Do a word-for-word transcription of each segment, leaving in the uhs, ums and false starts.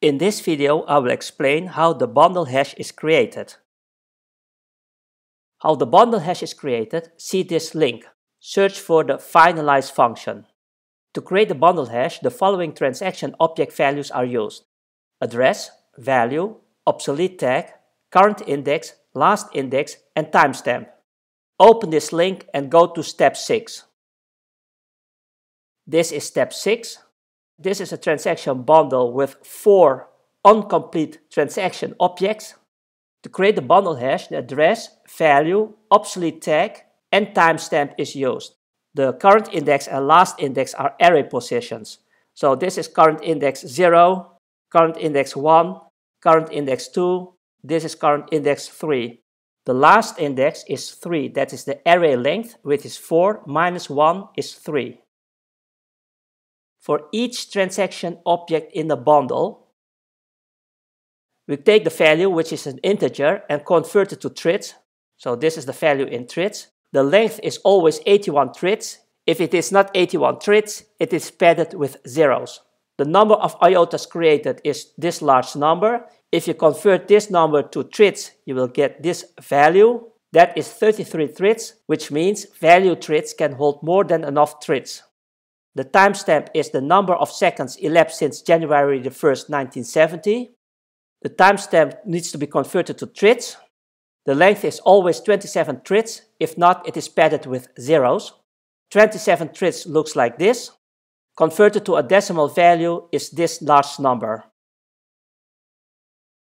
In this video, I will explain how the bundle hash is created. How the bundle hash is created, see this link. Search for the finalize function. To create the bundle hash, the following transaction object values are used: address, value, obsolete tag, current index, last index, and timestamp. Open this link and go to step six. This is step six. This is a transaction bundle with four incomplete transaction objects. To create the bundle hash, the address, value, obsolete tag, and timestamp is used. The current index and last index are array positions. So this is current index zero, current index one, current index two, this is current index three. The last index is three, that is the array length, which is four minus one is three. For each transaction object in the bundle, we take the value, which is an integer, and convert it to trits. So this is the value in trits. The length is always eighty-one trits. If it is not eighty-one trits, it is padded with zeros. The number of I O T As created is this large number. If you convert this number to trits, you will get this value. That is thirty-three trits, which means value trits can hold more than enough trits. The timestamp is the number of seconds elapsed since January the first, nineteen seventy. The timestamp needs to be converted to trits. The length is always twenty-seven trits. If not, it is padded with zeros. twenty-seven trits looks like this. Converted to a decimal value is this large number.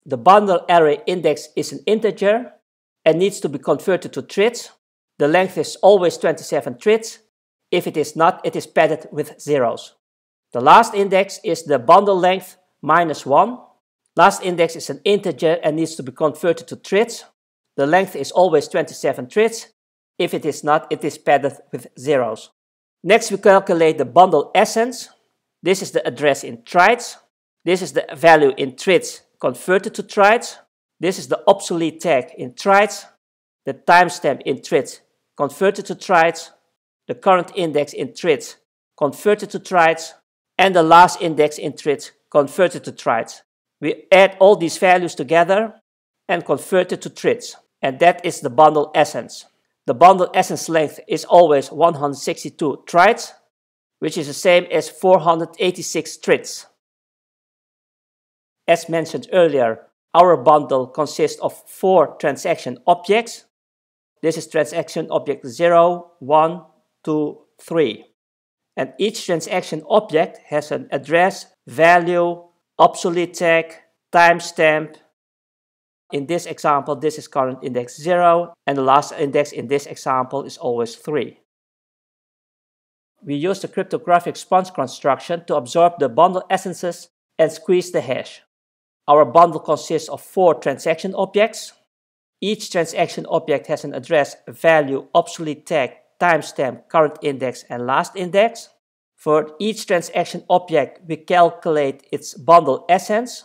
The bundle array index is an integer and needs to be converted to trits. The length is always twenty-seven trits. If it is not, it is padded with zeros. The last index is the bundle length minus one. Last index is an integer and needs to be converted to trits. The length is always twenty-seven trits. If it is not, it is padded with zeros. Next, we calculate the bundle essence. This is the address in trytes. This is the value in trits converted to trytes. This is the obsolete tag in trytes. The timestamp in trits converted to trytes. The current index in trits converted to trytes, and the last index in trits converted to trytes. We add all these values together and convert it to trits, and that is the bundle essence. The bundle essence length is always one hundred sixty-two trytes, which is the same as four hundred eighty-six trits. As mentioned earlier, our bundle consists of four transaction objects. This is transaction object zero, one, two, three. And each transaction object has an address, value, obsolete tag, timestamp. In this example, this is current index zero, and the last index in this example is always three. We use the cryptographic sponge construction to absorb the bundle essences and squeeze the hash. Our bundle consists of four transaction objects. Each transaction object has an address, value, obsolete tag, timestamp, current index, and last index. For each transaction object, we calculate its bundle essence.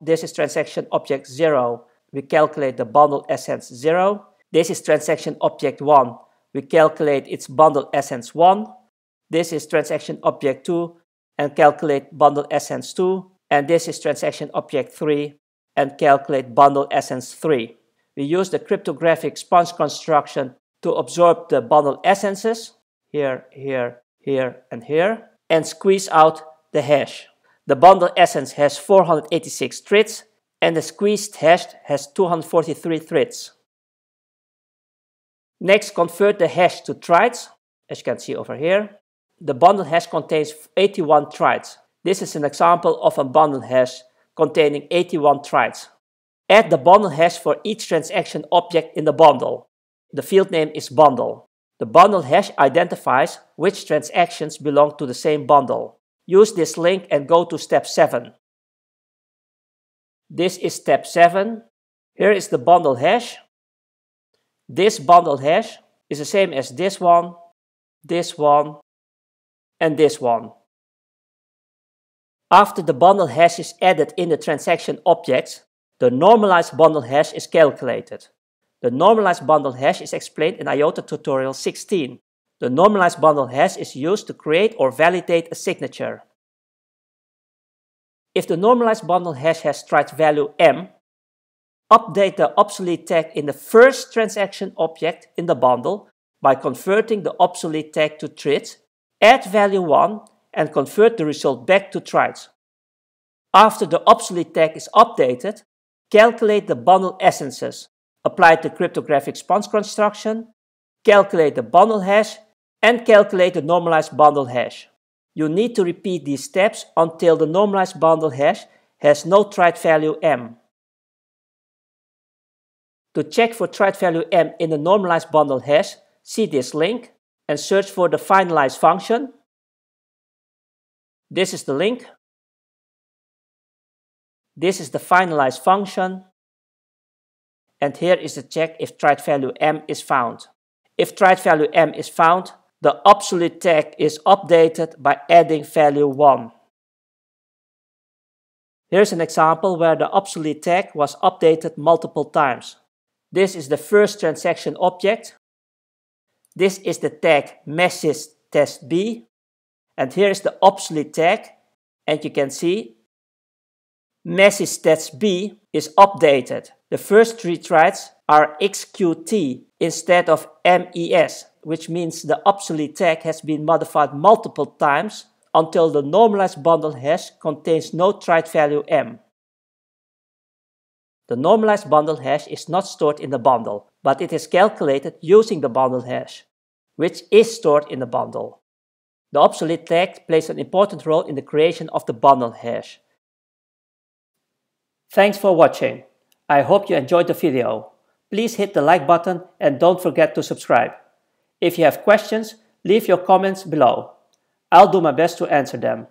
This is transaction object zero. We calculate the bundle essence zero. This is transaction object one. We calculate its bundle essence one. This is transaction object two and calculate bundle essence two. And this is transaction object three and calculate bundle essence three. We use the cryptographic sponge construction to absorb the bundle essences, here, here, here, and here, and squeeze out the hash. The bundle essence has four hundred eighty-six trits, and the squeezed hash has two hundred forty-three trits. Next, convert the hash to trytes, as you can see over here. The bundle hash contains eighty-one trytes. This is an example of a bundle hash containing eighty-one trytes. Add the bundle hash for each transaction object in the bundle. The field name is bundle. The bundle hash identifies which transactions belong to the same bundle. Use this link and go to step seven. This is step seven. Here is the bundle hash. This bundle hash is the same as this one, this one, and this one. After the bundle hash is added in the transaction objects, the normalized bundle hash is calculated. The normalized bundle hash is explained in IOTA tutorial sixteen. The normalized bundle hash is used to create or validate a signature. If the normalized bundle hash has trytes value m, update the obsolete tag in the first transaction object in the bundle by converting the obsolete tag to trits, add value one, and convert the result back to trytes. After the obsolete tag is updated, calculate the bundle essences, apply the cryptographic sponge construction, calculate the bundle hash, and calculate the normalized bundle hash. You need to repeat these steps until the normalized bundle hash has no tryte value m. To check for tryte value m in the normalized bundle hash, see this link and search for the finalize function. This is the link. This is the finalize function. And here is the check if tryte value m is found. If tryte value m is found, the obsolete tag is updated by adding value one. Here's an example where the obsolete tag was updated multiple times. This is the first transaction object. This is the tag message test B. And here is the obsolete tag. And you can see message test B is updated. The first three trytes are X Q T instead of M E S, which means the obsolete tag has been modified multiple times until the normalized bundle hash contains no tryte value m. The normalized bundle hash is not stored in the bundle, but it is calculated using the bundle hash, which is stored in the bundle. The obsolete tag plays an important role in the creation of the bundle hash. Thanks for watching. I hope you enjoyed the video. Please hit the like button and don't forget to subscribe. If you have questions, leave your comments below. I'll do my best to answer them.